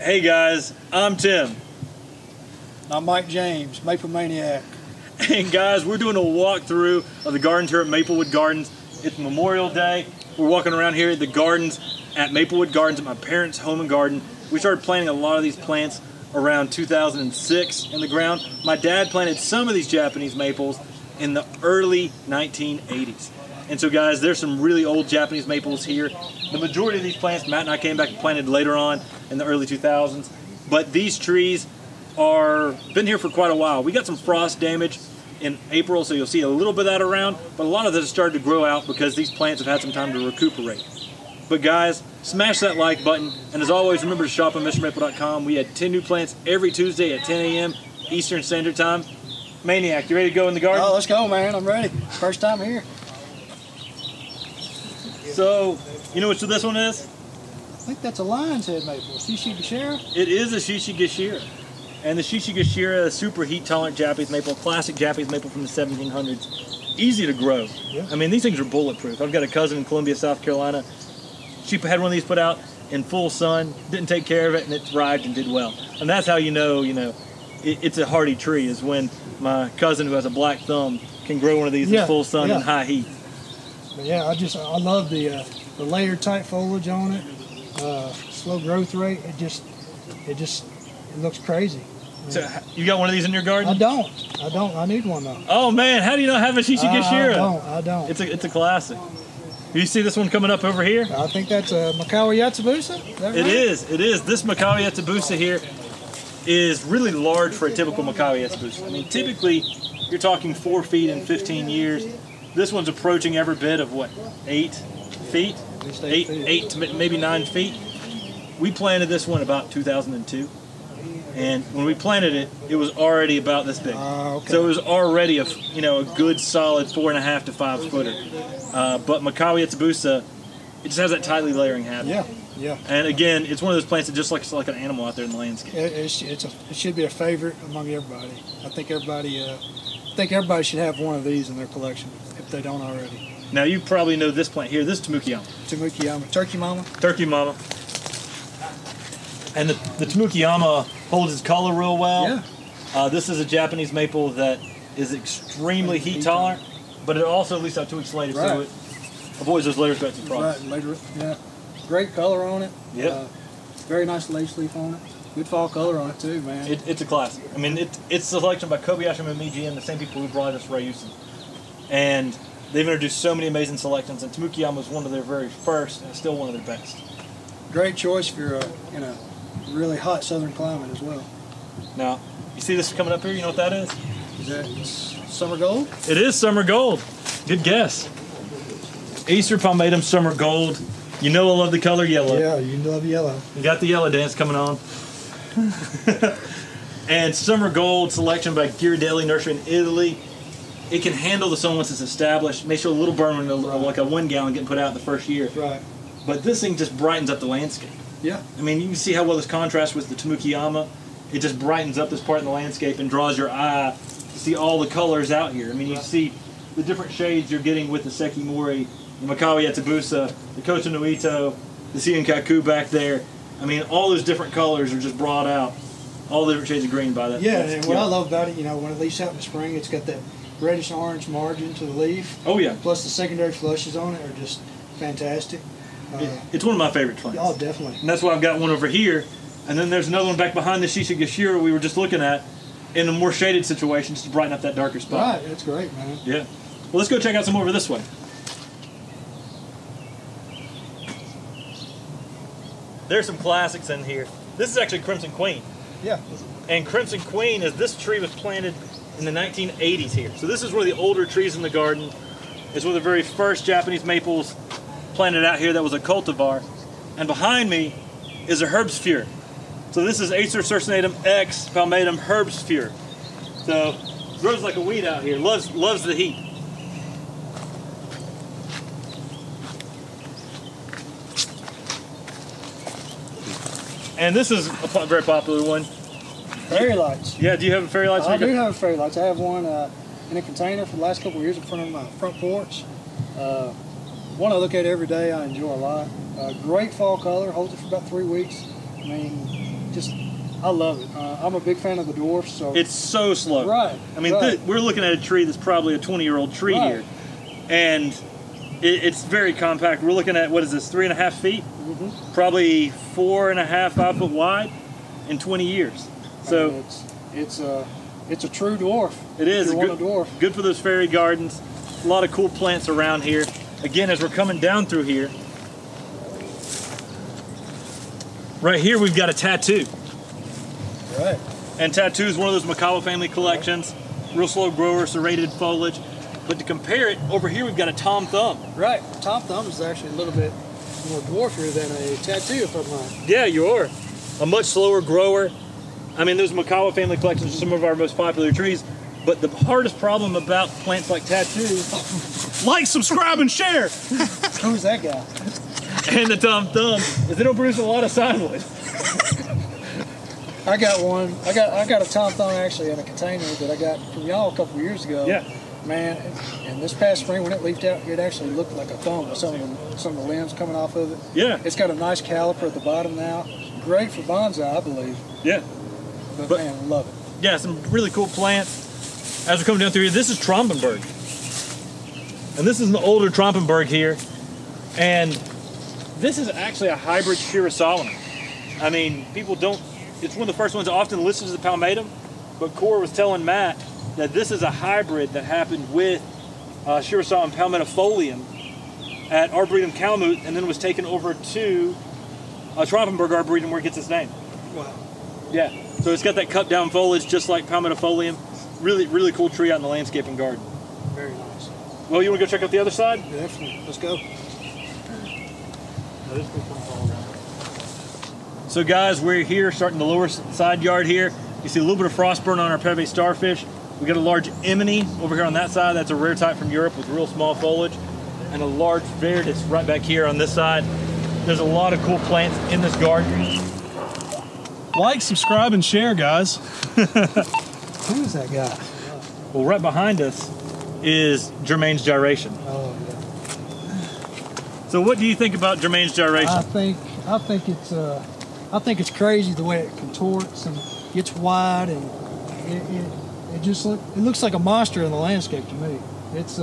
Hey guys, I'm Tim. I'm Mike James, Maple Maniac. And guys, we're doing a walkthrough of the gardens here at Maplewood Gardens. It's Memorial Day. We're walking around here at the gardens at Maplewood Gardens at my parents' home and garden. We started planting a lot of these plants around 2006 in the ground. My dad planted some of these Japanese maples in the early 1980s. And so guys, there's some really old Japanese maples here. The majority of these plants, Matt and I came back and planted later on in the early 2000s. But these trees are been here for quite a while. We got some frost damage in April, so you'll see a little bit of that around, but a lot of this has started to grow out because these plants have had some time to recuperate. But guys, smash that like button, and as always, remember to shop on MrMaple.com. We had 10 new plants every Tuesday at 10 a.m. Eastern Standard Time. Maniac, you ready to go in the garden? Oh, let's go, man. I'm ready. First time here. So, you know what this one is? I think that's a lion's head maple. Shishigashira? It is a Shishigashira. And the Shishigashira, super heat-tolerant Japanese maple, classic Japanese maple from the 1700s. Easy to grow. Yeah. I mean, these things are bulletproof. I've got a cousin in Columbia, South Carolina. She had one of these put out in full sun, didn't take care of it, and it thrived and did well. And that's how you know, it's a hardy tree, is when my cousin who has a black thumb can grow one of these in full sun and high heat. But yeah, I love the layered type foliage on it. Slow growth rate. It looks crazy. So you got one of these in your garden? I don't. I need one though. Oh man, how do you not have a Shishigashira? I don't. It's a classic. You see this one coming up over here? I think that's a Mikawa Yatsubusa. Is that right? It is. This Mikawa Yatsubusa here is really large for a typical Mikawa Yatsubusa. I mean, typically you're talking 4 feet in 15 years. This one's approaching every bit of what, 8 feet? Eight to maybe 9 feet. We planted this one about 2002. And when we planted it, it was already about this big. Okay. So it was already a good solid 4.5 to 5 footer. But Mikawa Yatsubusa, it just has that tightly layering habit. Yeah. And again, it's one of those plants that just looks like an animal out there in the landscape. It should be a favorite among everybody. I think everybody should have one of these in their collection if they don't already. Now you probably know this plant here. This is Tamukiyama. Tamukiyama, Turkey Mama. Turkey Mama. And the Tamukiyama holds its color real well. Yeah. This is a Japanese maple that is extremely heat tolerant, but it also at least out 2 weeks later, so it avoids those later effects of frost. Right. Great color on it. Yeah. Very nice lace leaf on it. Good fall color on it too, man. It's a classic. I mean, it's a selection by Kobayashi Momiji and the same people who brought us Ryusen. And they've introduced so many amazing selections, and Tamukiyama was one of their very first and still one of their best. Great choice if you're in a really hot southern climate as well. Now, you see this coming up here? You know what that is? Is that Summer Gold? It is Summer Gold. Good guess. Acer palmatum Summer Gold. You know I love the color yellow. Yeah, you love yellow. You got the yellow dance coming on. And Summer Gold, selection by Ghirardelli Nursery in Italy. It can handle the sun once it's established. May show a little burn window, like a 1 gallon getting put out the first year. Right. But this thing just brightens up the landscape. Yeah. I mean, you can see how well this contrasts with the Tamukiyama. It just brightens up this part in the landscape and draws your eye to see all the colors out here. I mean, you see the different shades you're getting with the Sekimori, the Mikawa Yatsubusa, the Koto Nuito, the Seienkaku back there. I mean, all those different colors are just brought out. All the different shades of green by that. Yeah, and what I love about it, you know, when it leaves out in the spring, it's got that reddish-orange margin to the leaf. Oh, yeah. Plus the secondary flushes on it are just fantastic. It's one of my favorite plants. Oh, definitely. And that's why I've got one over here. And then there's another one back behind the Shishigashira we were just looking at in a more shaded situation just to brighten up that darker spot. Right, that's great, man. Yeah. Well, let's go check out some over this way. There's some classics in here. This is actually Crimson Queen. Yeah. And Crimson Queen, is this tree was planted in the 1980s here. So this is one of the older trees in the garden. It's one of the very first Japanese maples planted out here that was a cultivar. And behind me is a Herbsfeuer. So this is Acer circinatum X palmatum Herbsfeuer. So grows like a weed out here. Loves the heat. And this is a very popular one. Fairy lights. Yeah, do you have a fairy lights? I do have fairy lights. I have one in a container for the last couple of years in front of my front porch. One I look at every day, I enjoy a lot. Great fall color, holds it for about 3 weeks. I mean, just, I love it. I'm a big fan of the dwarfs. So it's so slow. Right. I mean, right. We're looking at a tree that's probably a 20-year-old tree right. here, and it's very compact. We're looking at, what is this, 3.5 feet? Mm-hmm. Probably 4.5, 5 foot wide in 20 years. So I mean, it's a true dwarf. It is. If you want a dwarf. Good for those fairy gardens. A lot of cool plants around here. Again, as we're coming down through here, right here we've got a tattoo. Right. And Tattoo is one of those Mikawa family collections. Real slow grower, serrated foliage. But to compare it, over here we've got a Tom Thumb. Right. Tom Thumb is actually a little bit more dwarfier than a Tattoo, if I'm right. Yeah, you are. A much slower grower. I mean, those Mikawa family collections are some of our most popular trees. But the hardest problem about plants like Tattoo, like, subscribe, and share. Who's that guy? And the Tom Thumb is they don't produce a lot of sidewood. I got one. I got a Tom Thumb actually in a container that I got from y'all a couple years ago. Yeah. Man, and this past spring when it leafed out, it actually looked like a thumb with some of the limbs coming off of it. Yeah. It's got a nice caliper at the bottom now. Great for bonsai, I believe. Yeah. But man, love it. Yeah, some really cool plants. As we're coming down through here, this is Trompenberg. And this is an older Trompenberg here. And this is actually a hybrid Shirasolum. I mean, people don't... It's one of the first ones often listed as a palmatum, but Cora was telling Matt that this is a hybrid that happened with Shirasolum palmatifolium at Arboretum Kalmuth, and then was taken over to Trompenberg Arboretum where it gets its name. Wow. Yeah, so it's got that cut down foliage just like palmatifolium. Really, really cool tree out in the landscape and garden. Very nice. Well, you want to go check out the other side? Yeah, definitely. Let's go. So guys, we're here starting the lower side yard here. You see a little bit of frostburn on our Peve starfish. We got a large Emini over here on that side. That's a rare type from Europe with real small foliage. And a large Viridis right back here on this side. There's a lot of cool plants in this garden. Like, subscribe, and share, guys. Who is that guy? Well, right behind us is Jermaine's gyration. Oh, yeah. So what do you think about Jermaine's gyration? I think it's... I think it's crazy the way it contorts and gets wide, and it just looks like a monster in the landscape to me. It's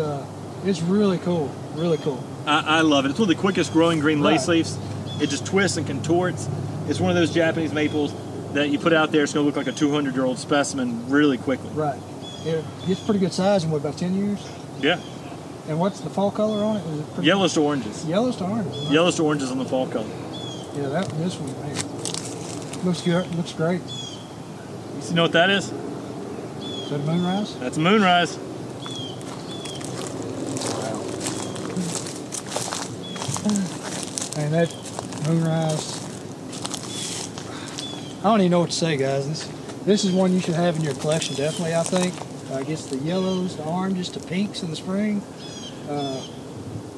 really cool, really cool. I love it. It's one of the quickest growing green lace leaves. It just twists and contorts. It's one of those Japanese maples that you put out there, it's going to look like a 200-year-old specimen really quickly. Right. It gets pretty good size in what, about 10 years? Yeah. And what's the fall color on it? Is it yellows to oranges. Yellows to oranges. Right? Yellows to oranges on the fall color. Yeah, this one, man. Looks good. Looks great. You know what that is? Is that a moonrise? That's a moonrise. Wow. And that moonrise. I don't even know what to say, guys. This is one you should have in your collection, definitely. I think. I guess the yellows, the oranges, the pinks in the spring.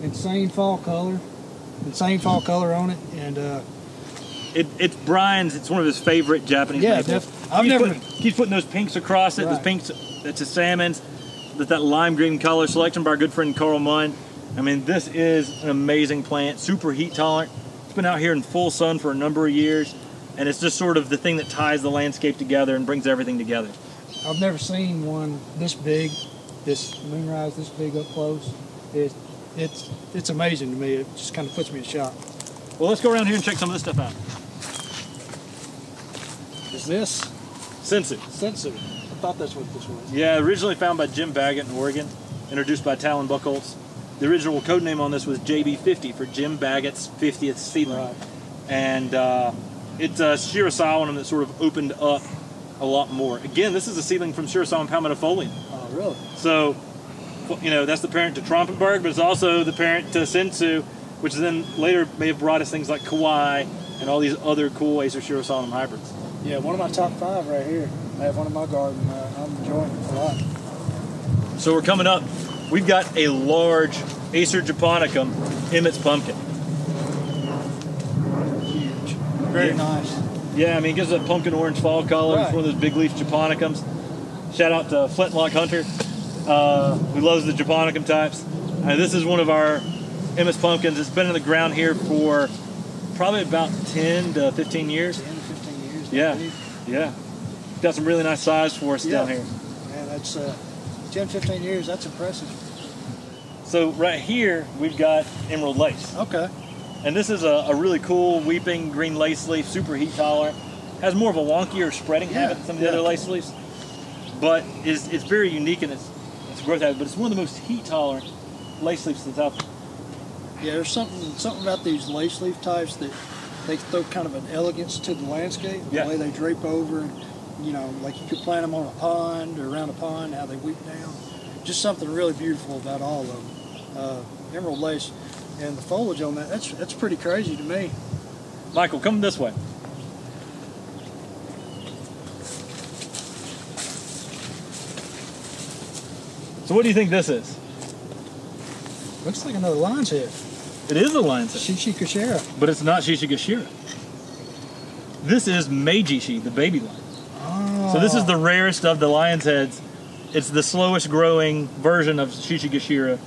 Insane fall color. Insane fall color on it, and. It's Brian's. It's one of his favorite Japanese maples. Yeah, he's putting those pinks across it. Right. Those pinks. That's his salmons. That lime green color, selection by our good friend Carl Munn. I mean, this is an amazing plant. Super heat tolerant. It's been out here in full sun for a number of years, and it's just sort of the thing that ties the landscape together and brings everything together. I've never seen one this big, this moonrise this big up close. It's amazing to me. It just kind of puts me in shock. Well, let's go around here and check some of this stuff out. Is this? Sensu. Sensu. I thought that's what this was. Yeah, originally found by Jim Baggett in Oregon, introduced by Talon Buchholz. The original code name on this was JB50 for Jim Baggett's 50th seedling. Right. And it's a Shirasawanum that sort of opened up a lot more. Again, this is a seedling from Shirasawanum palmatifolium. Oh, really? So, you know, that's the parent to Trompenberg, but it's also the parent to Sensu, which then later may have brought us things like Kauai and all these other cool Acer Shirasawanum hybrids. Yeah, one of my top five right here. I have one in my garden. I'm enjoying it a lot. So we're coming up. We've got a large Acer japonicum, Emmett's pumpkin. Huge. Very nice. Yeah, I mean, it gives it a pumpkin orange fall color. Right. It's one of those big leaf japonicums. Shout out to Flintlock Hunter, who loves the japonicum types. And this is one of our Emmett's pumpkins. It's been in the ground here for probably about 10 to 15 years. Yeah, yeah. Got some really nice size for us down here. Yeah, that's 10, 15 years. That's impressive. So right here, we've got emerald lace. Okay. And this is a really cool weeping green lace leaf, super heat tolerant. Has more of a wonkier spreading habit than some of the other lace leaves, but it's very unique in its growth habit, but it's one of the most heat tolerant lace leaves that's out there. Yeah, there's something about these lace leaf types that they throw kind of an elegance to the landscape, the way they drape over, you know, like you could plant them on a pond or around a pond, how they weep down. Just something really beautiful about all of them. Emerald lace and the foliage on that, that's pretty crazy to me. Michael, come this way. So what do you think this is? Looks like another lion's head. It is a lion's head. Shishigashira. But it's not Shishigashira. This is Meijishi, the baby lion. Oh. So this is the rarest of the lion's heads. It's the slowest growing version of Shishigashira.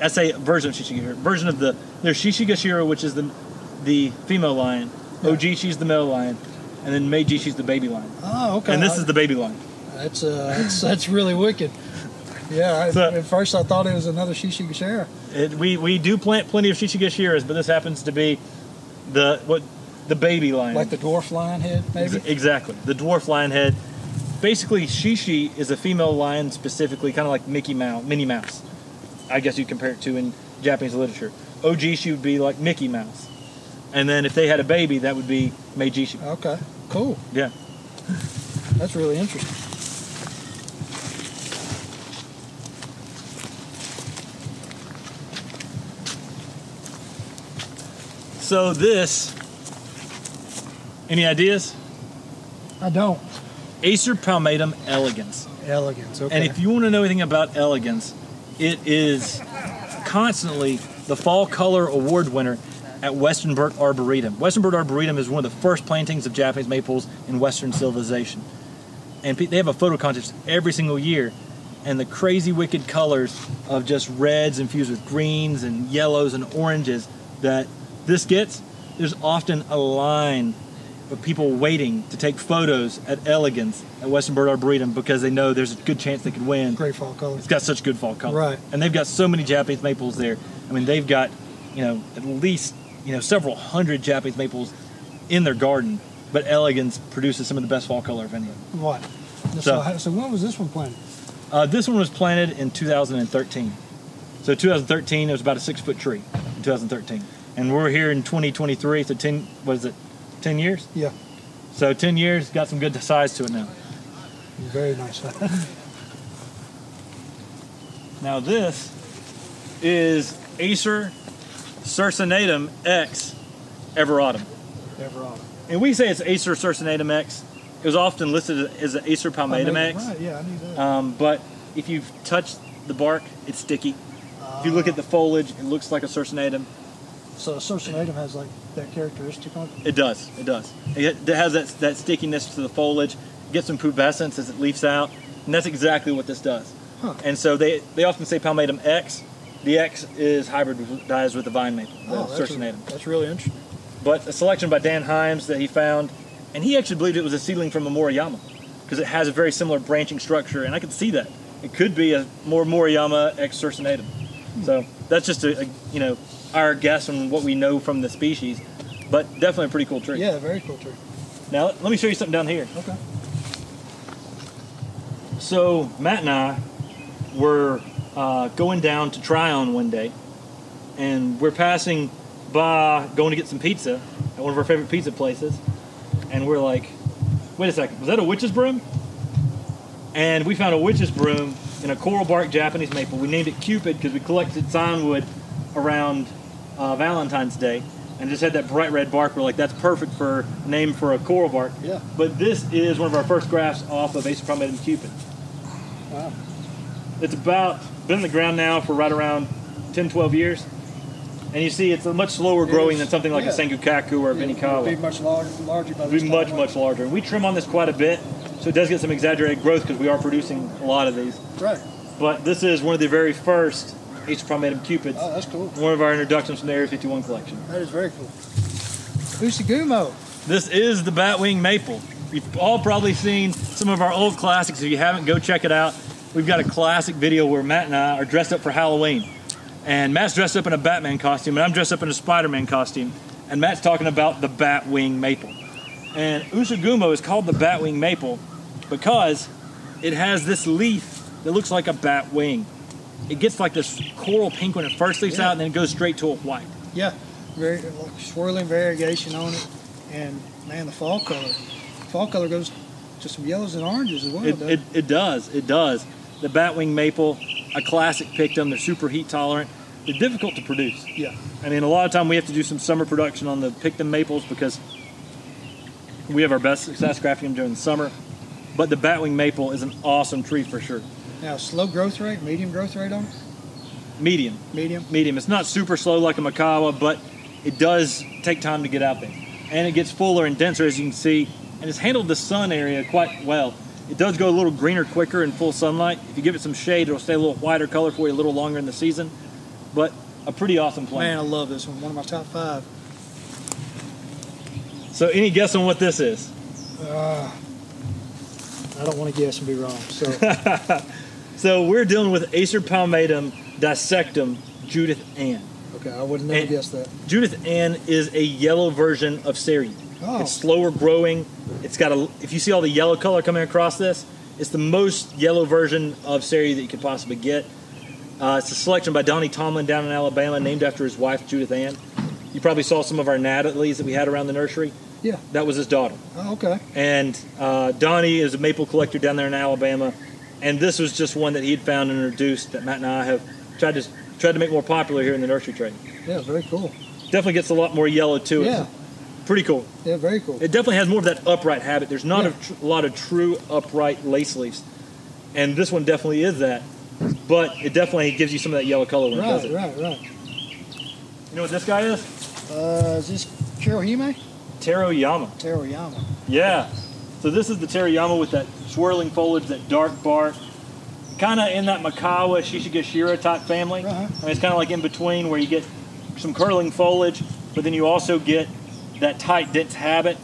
I say version of Shishigashira. Version of there's Shishigashira, which is the female lion. Yeah. Ojishi's the male lion. And then Meijishi's the baby lion. Oh, okay. And this is the baby lion. That's really wicked. Yeah, so, at first I thought it was another Shishigashira. We do plant plenty of Shishigashiras, but this happens to be the baby lion. Like the dwarf lion head, maybe? Exactly, the dwarf lion head. Basically, Shishi is a female lion specifically, kind of like Minnie Mouse, I guess you compare it to in Japanese literature. Ojishi would be like Mickey Mouse. And then if they had a baby, that would be Meijishi. Okay, cool. Yeah. That's really interesting. So this, any ideas? I don't. Acer palmatum elegans. Elegans, okay. And if you want to know anything about elegans, it is constantly the Fall Color Award winner at Westonbirt Arboretum. Westonbirt Arboretum is one of the first plantings of Japanese maples in Western civilization. And they have a photo contest every single year, and the crazy wicked colors of just reds infused with greens and yellows and oranges that this gets, there's often a line of people waiting to take photos at elegans at Westonbirt Arboretum because they know there's a good chance they could win. Great fall color. It's got such good fall color. Right. And they've got so many Japanese maples there. I mean, they've got, you know, at least, you know, several hundred Japanese maples in their garden, but elegans produces some of the best fall color of any of them. What? So when was this one planted? This one was planted in 2013. So 2013, it was about a 6-foot tree in 2013. And we're here in 2023, so 10, what is it, 10 years? Yeah. So 10 years, got some good size to it now. Very nice. Now this is Acer circinatum X Everautumn. Everautumn. And we say it's Acer circinatum X. It was often listed as Acer palmatum X. Right, yeah, I knew that. But if you've touched the bark, it's sticky. If you look at the foliage, it looks like a circinatum. So circinatum has like that characteristic on it? It does, it does. It has that stickiness to the foliage, gets some pubescence as it leafs out, and that's exactly what this does. Huh. And so they often say palmatum X. The X is hybridized with the vine maple, circinatum. That's really interesting. But a selection by Dan Himes that he found, and he actually believed it was a seedling from a Moriyama, because it has a very similar branching structure, and I could see that. It could be a more Moriyama X circinatum. Hmm. So that's just our guess on what we know from the species, but definitely a pretty cool tree. Yeah, very cool tree. Now, let me show you something down here. Okay. So, Matt and I were going down to Tryon one day, and we're passing by going to get some pizza at one of our favorite pizza places, and we're like, wait a second, was that a witch's broom? And we found a witch's broom in a coral bark Japanese maple. We named it Cupid because we collected signwood around Valentine's Day, and just had that bright red bark. We're like, that's perfect for a name for a coral bark. Yeah. But this is one of our first grafts off of Acer palmatum Cupid. Wow. It's been in the ground now for right around 10, 12 years, and you see it's a much slower growing than something like a Sengukaku or a Benikawa. It'd be much larger. It'd be much larger. And we trim on this quite a bit, so it does get some exaggerated growth because we are producing a lot of these. Right. But this is one of the very first Acer palmatum Cupids. Oh, that's cool. One of our introductions from the Area 51 collection. That is very cool. Usagumo. This is the batwing maple. You've all probably seen some of our old classics. If you haven't, go check it out. We've got a classic video where Matt and I are dressed up for Halloween. And Matt's dressed up in a Batman costume, and I'm dressed up in a Spider-Man costume. And Matt's talking about the Batwing Maple. And Usagumo is called the Batwing Maple because it has this leaf that looks like a bat wing. It gets like this coral pink when it first leaves out, and then it goes straight to a white. Yeah, very swirling variegation on it. And man, the fall color. Fall color goes to some yellows and oranges as well. It does. The Batwing Maple, a classic Pictum. They're super heat tolerant. They're difficult to produce. Yeah. I mean, a lot of time we have to do some summer production on the Pictum maples because we have our best success crafting them during the summer. But the Batwing Maple is an awesome tree for sure. Now, slow growth rate, medium growth rate on it? Medium. Medium? Medium. It's not super slow like a Mikawa, but it does take time to get out there. And it gets fuller and denser, as you can see, and it's handled the sun area quite well. It does go a little greener quicker in full sunlight. If you give it some shade, it'll stay a little whiter color for you a little longer in the season, but a pretty awesome plant. Man, I love this one. One of my top five. So any guess on what this is? I don't want to guess and be wrong. So, so we're dealing with Acer palmatum Dissectum, Judith Ann. Okay, I wouldn't have guessed that. Judith Ann is a yellow version of Seiryu. Oh. It's slower growing. It's got a. If you see all the yellow color coming across this, it's the most yellow version of Seiryu that you could possibly get. It's a selection by Donnie Tomlin down in Alabama, named after his wife Judith Ann. You probably saw some of our Natalie's that we had around the nursery. Yeah. That was his daughter. Oh, okay. And Donnie is a maple collector down there in Alabama, and this was just one that he had found and introduced that Matt and I have tried to make more popular here in the nursery trade. Yeah, very cool. Definitely gets a lot more yellow to it. Yeah. Pretty cool. Yeah, very cool. It definitely has more of that upright habit. There's not a lot of true upright lace leaves, and this one definitely is that, but it definitely gives you some of that yellow color when it does it. Right. You know what this guy is? Is this Kirohime? Teroyama. Yeah. So this is the Teroyama with that swirling foliage, that dark bark. Kind of in that Mikawa, Shishigashira type family. Uh-huh. I mean, it's kind of like in between where you get some curling foliage, but then you also get that tight, dense habit.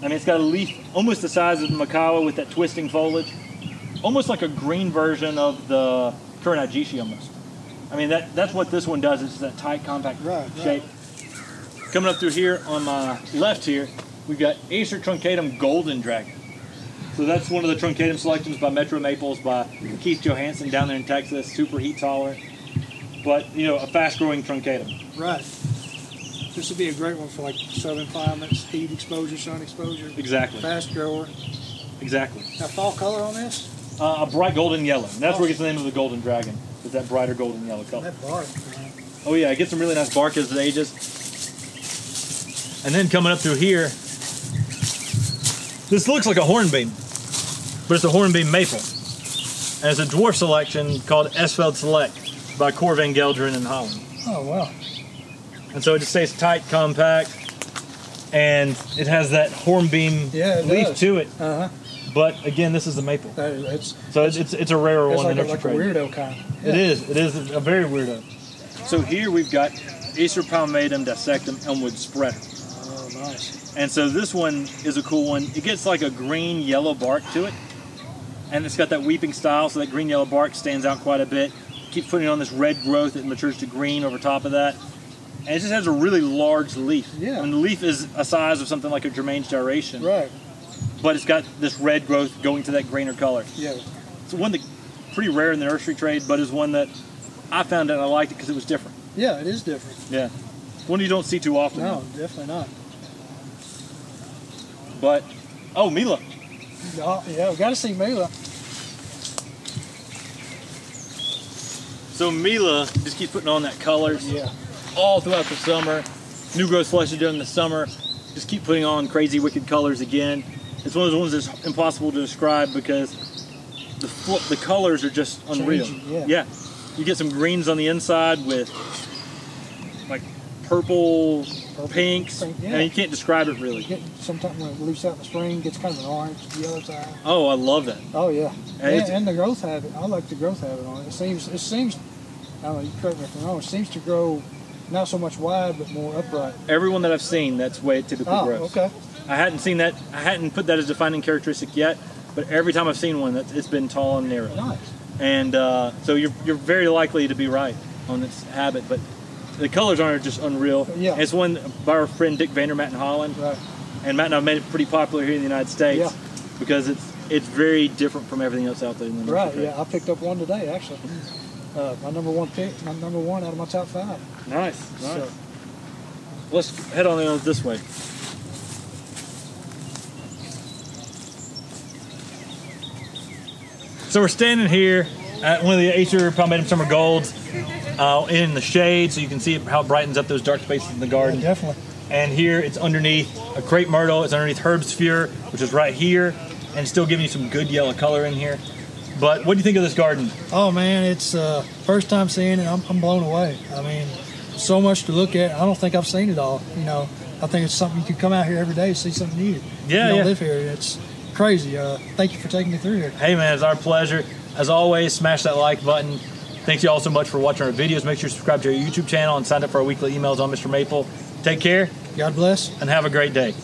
I mean, it's got a leaf almost the size of the Mikawa with that twisting foliage. Almost like a green version of the current Ojishi almost. I mean, that's what this one does. It's that tight, compact shape. Coming up through here on my left here, we've got Acer truncatum Golden Dragon. So that's one of the truncatum selections by Metro Maples by Keith Johansson down there in Texas, super heat tolerant. But, you know, a fast-growing truncatum. Right. This would be a great one for, like, southern climates, heat exposure, sun exposure. Exactly. Fast grower. Exactly. Now, fall color on this? A bright golden yellow. And that's where it gets the name of the Golden Dragon, is that brighter golden yellow color. And that bark, man. Oh, yeah, it gets some really nice bark as it ages. And then coming up through here, this looks like a hornbeam, but it's a hornbeam maple. And it's a dwarf selection called Esveld Select by Cor van Gelderen in Holland. Oh, wow. And so it just stays tight, compact, and it has that hornbeam leaf to it. Uh-huh. But again, this is the maple. It's a rarer one. It's like a weirdo kind. Yeah. It is a very weirdo. So here we've got Acer palmatum Dissectum Elmwood Spreader. Nice. And so this one is a cool one. It gets like a green-yellow bark to it, and it's got that weeping style, so that green-yellow bark stands out quite a bit. Keep putting on this red growth, it matures to green over top of that. And it just has a really large leaf. Yeah. And the leaf is a size of something like a Jermaine's gyration. Right. But it's got this red growth going to that greener color. Yeah. It's one that's pretty rare in the nursery trade, but is one that I found out I liked it because it was different. Yeah, it is different. Yeah. One you don't see too often. No, definitely not. But, oh, Mila. Oh, yeah, we've got to see Mila. So Mila just keeps putting on that colors all throughout the summer. New growth flushes during the summer. Just keep putting on crazy, wicked colors again. It's one of those ones that's impossible to describe because the colors are just unreal. Changing, yeah. You get some greens on the inside with, like, purple, pinks, and you can't describe it really. Sometimes when it leaves out in the spring, it gets kind of an orange, yellow side. Oh, I love that. Oh, yeah. And the growth habit. I like the growth habit on it. It seems, I don't know, you correct me if I'm wrong, it seems to grow not so much wide, but more upright. Everyone that I've seen, that's the way it typically grows. Oh, okay. I hadn't seen that. I hadn't put that as defining characteristic yet, but every time I've seen one, it's been tall and narrow. Nice. And so you're very likely to be right on this habit, but the colors on it are just unreal. Yeah. And it's one by our friend Dick Vandermatt in Holland, right. And Matt and I made it pretty popular here in the United States, yeah. Because it's very different from everything else out there. In the right. Yeah, I picked up one today actually. My number one pick, my number one out of my top five. Nice. Nice. So, let's head on in this way. So we're standing here at one of the Acer palmatum Summer Golds in the shade, so you can see how it brightens up those dark spaces in the garden. Yeah, definitely. And here it's underneath a crepe myrtle. It's underneath Herbsfeuer, which is right here, and still giving you some good yellow color in here. But what do you think of this garden? Oh man, it's first time seeing it. I'm blown away. I mean, so much to look at. I don't think I've seen it all. You know, I think it's something you can come out here every day and see something new. Yeah, you don't live here. It's crazy. Thank you for taking me through here. Hey man, it's our pleasure. As always, smash that like button. Thank you all so much for watching our videos. Make sure you subscribe to our YouTube channel and sign up for our weekly emails on Mr. Maple. Take care. God bless. And have a great day.